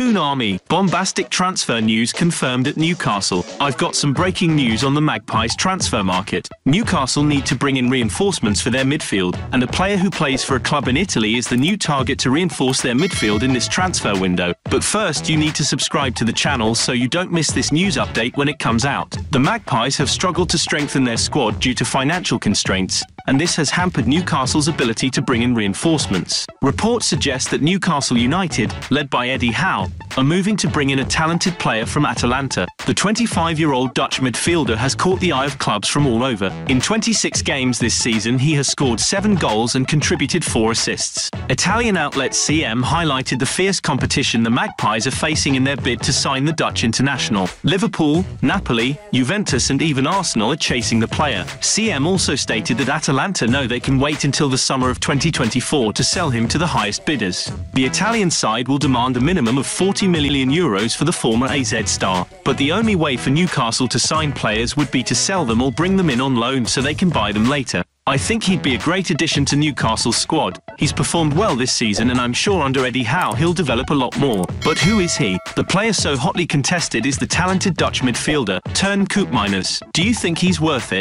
Toonami, bombastic transfer news confirmed at Newcastle. I've got some breaking news on the Magpies transfer market. Newcastle need to bring in reinforcements for their midfield, and a player who plays for a club in Italy is the new target to reinforce their midfield in this transfer window. But first you need to subscribe to the channel so you don't miss this news update when it comes out. The Magpies have struggled to strengthen their squad due to financial constraints, and this has hampered Newcastle's ability to bring in reinforcements. Reports suggest that Newcastle United, led by Eddie Howe, are moving to bring in a talented player from Atalanta. The 25-year-old Dutch midfielder has caught the eye of clubs from all over. In 26 games this season he has scored 7 goals and contributed 4 assists. Italian outlet CM highlighted the fierce competition the Magpies are facing in their bid to sign the Dutch international. Liverpool, Napoli, Juventus and even Arsenal are chasing the player. CM also stated that Atalanta know they can wait until the summer of 2024 to sell him to the highest bidders. The Italian side will demand a minimum of €40 million for the former AZ star, but the only way for Newcastle to sign players would be to sell them or bring them in on loan so they can buy them later. I think he'd be a great addition to Newcastle's squad. He's performed well this season and I'm sure under Eddie Howe he'll develop a lot more. But who is he? The player so hotly contested is the talented Dutch midfielder, Tijjani Koopmeiners. Do you think he's worth it?